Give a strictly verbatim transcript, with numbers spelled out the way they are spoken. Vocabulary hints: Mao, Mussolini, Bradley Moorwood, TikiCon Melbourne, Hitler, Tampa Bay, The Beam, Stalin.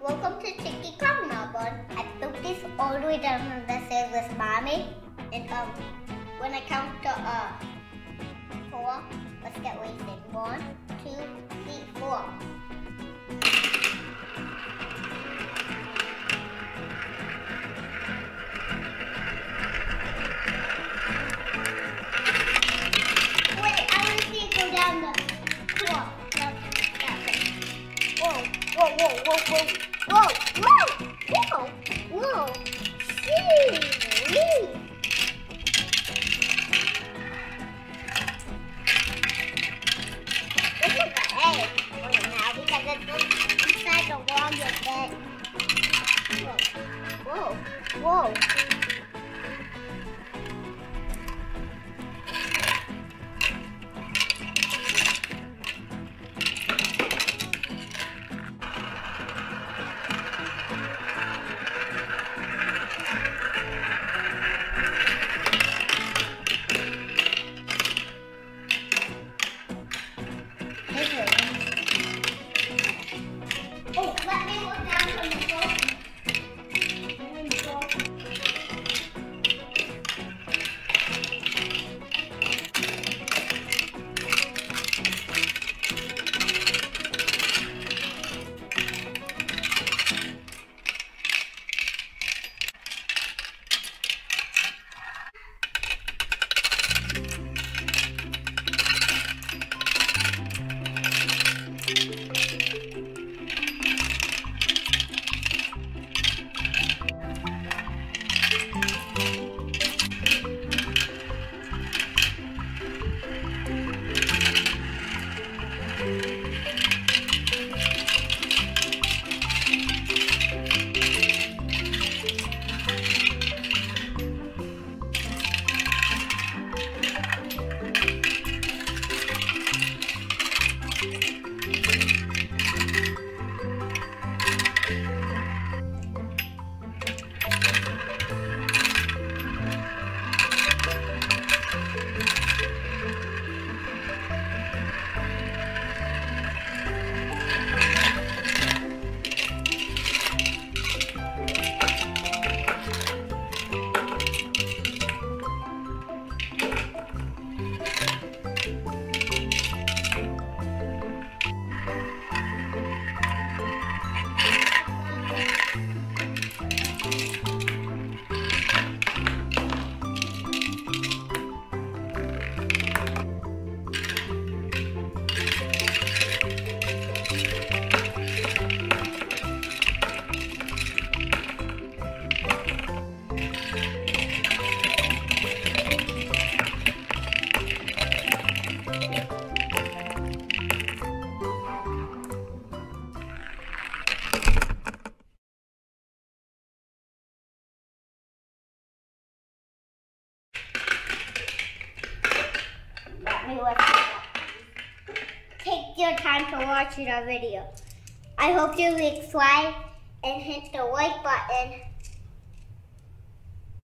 Welcome to TikiCon Melbourne. I took this all the way down from the stairs with mommy. And um, when I count to uh, four, let's get wasted. One, two, three, four. Wait, I want to see it go down the floor. Whoa, whoa, whoa, whoa, whoa. Whoa, whoa, whoa, whoa, see, this is the egg right now because it's inside the wall of the bed. Whoa, whoa, whoa. Take your time to watch our video. I hope you click subscribe and hit the like button.